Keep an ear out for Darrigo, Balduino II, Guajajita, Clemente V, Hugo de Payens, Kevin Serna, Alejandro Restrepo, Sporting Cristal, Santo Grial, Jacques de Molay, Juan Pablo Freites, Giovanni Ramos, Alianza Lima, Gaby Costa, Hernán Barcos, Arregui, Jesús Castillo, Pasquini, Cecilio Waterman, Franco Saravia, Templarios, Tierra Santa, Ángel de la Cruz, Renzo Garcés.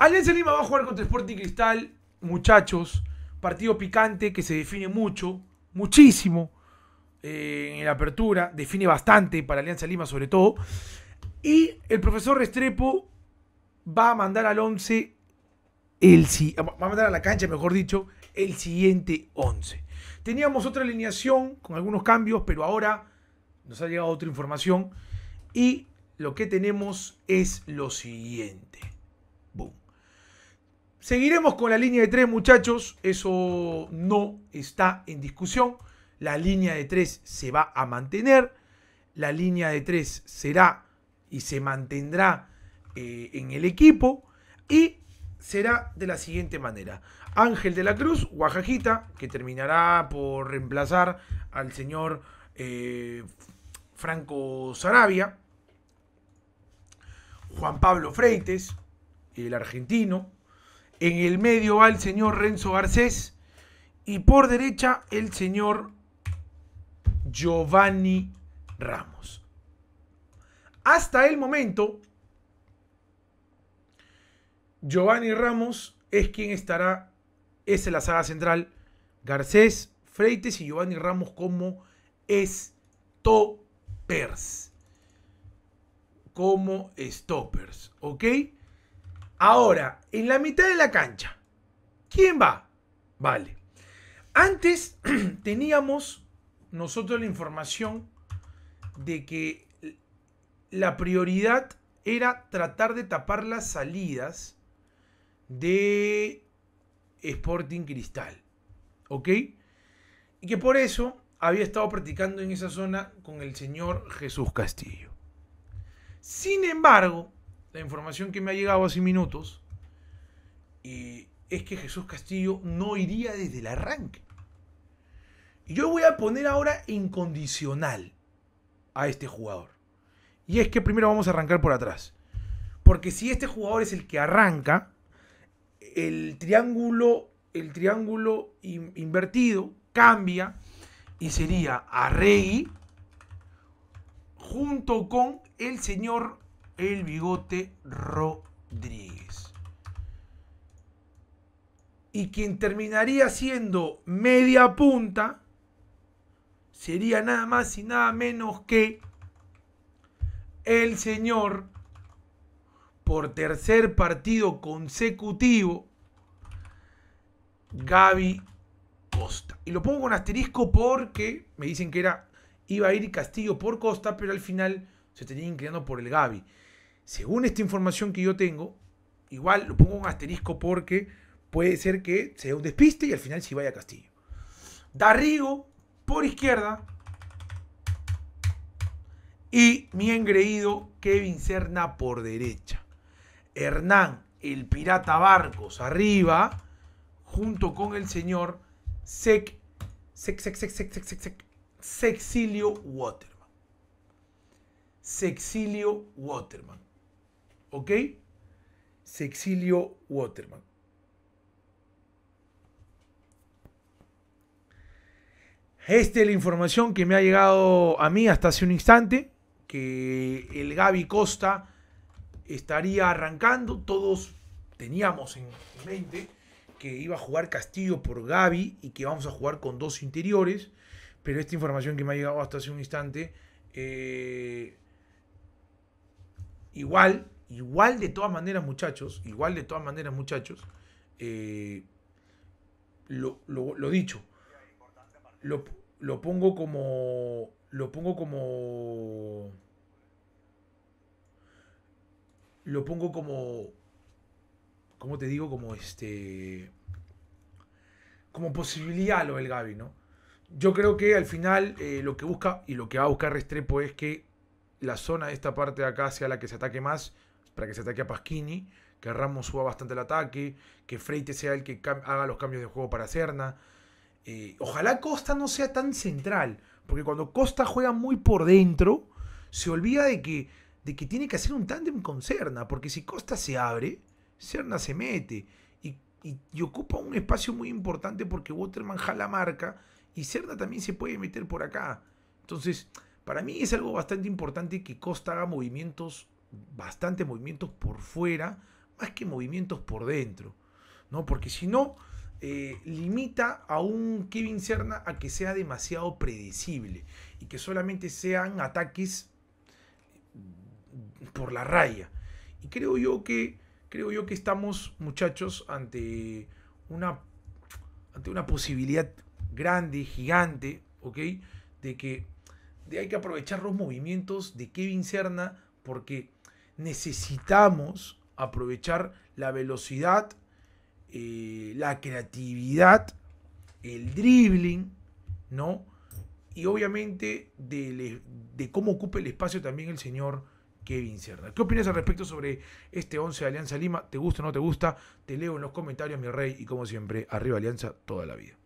Alianza Lima va a jugar contra Sporting Cristal, muchachos. Partido picante que se define mucho, muchísimo en la apertura. Define bastante para Alianza Lima sobre todo. Y el profesor Restrepo va a mandar al 11, va a mandar a la cancha, mejor dicho, el siguiente 11. Teníamos otra alineación con algunos cambios, pero ahora nos ha llegado otra información. Y lo que tenemos es lo siguiente. Boom. Seguiremos con la línea de 3, muchachos. Eso no está en discusión. La línea de 3 se va a mantener. La línea de 3 será y se mantendrá en el equipo. Y será de la siguiente manera. Ángel de la Cruz, Guajajita, que terminará por reemplazar al señor Franco Saravia. Juan Pablo Freites, el argentino. En el medio va el señor Renzo Garcés. Y por derecha el señor Giovanni Ramos. Hasta el momento, Giovanni Ramos es quien estará, es en la saga central. Garcés, Freites y Giovanni Ramos como stoppers. Como stoppers, ¿ok? Ahora, en la mitad de la cancha, ¿quién va? Vale. Antes teníamos nosotros la información de que la prioridad era tratar de tapar las salidas de Sporting Cristal, ¿ok? Y que por eso había estado practicando en esa zona con el señor Jesús Castillo. Sin embargo, la información que me ha llegado hace minutos es que Jesús Castillo no iría desde el arranque. Y yo voy a poner ahora incondicional a este jugador. Y es que primero vamos a arrancar por atrás. Porque si este jugador es el que arranca, el triángulo invertido cambia y sería Arregui junto con el señor El Bigote Rodríguez. Y quien terminaría siendo media punta sería nada más y nada menos que el señor, por tercer partido consecutivo, Gaby Costa. Y lo pongo con asterisco porque me dicen que iba a ir Castillo por Costa, pero al final se tenía inclinando por el Gaby. Según esta información que yo tengo, igual lo pongo un asterisco porque puede ser que sea un despiste y al final sí vaya Castillo. Darrigo por izquierda y mi engreído Kevin Serna por derecha. Hernán, el pirata Barcos, arriba, junto con el señor Cecilio Waterman. Cecilio Waterman. ¿Ok? Cecilio Waterman. Esta es la información que me ha llegado a mí hasta hace un instante, que el Gaby Costa estaría arrancando. Todos teníamos en mente que iba a jugar Castillo por Gaby y que vamos a jugar con dos interiores, pero esta información que me ha llegado hasta hace un instante, igual de todas maneras, muchachos, lo dicho, como posibilidad lo del Gaby, ¿no? Yo creo que al final lo que busca y lo que va a buscar Restrepo es que la zona de esta parte de acá sea la que se ataque más, para que se ataque a Pasquini, que Ramos suba bastante el ataque, que Freite sea el que haga los cambios de juego para Serna. Ojalá Costa no sea tan central, porque cuando Costa juega muy por dentro, se olvida de que tiene que hacer un tándem con Serna, porque si Costa se abre, Serna se mete y ocupa un espacio muy importante porque Waterman jala marca y Serna también se puede meter por acá. Entonces, para mí es algo bastante importante que Costa haga movimientos por fuera, más que movimientos por dentro, ¿no? Porque si no, limita a un Kevin Serna a que sea demasiado predecible y que solamente sean ataques por la raya. Y creo yo que estamos, muchachos, ante una posibilidad grande, gigante, ¿ok? Hay que aprovechar los movimientos de Kevin Serna porque necesitamos aprovechar la velocidad, la creatividad, el dribbling, ¿no? Y obviamente de cómo ocupa el espacio también el señor Kevin Serna. ¿Qué opinas al respecto sobre este 11 de Alianza Lima? ¿Te gusta o no te gusta? Te leo en los comentarios, mi rey, y como siempre, arriba Alianza toda la vida.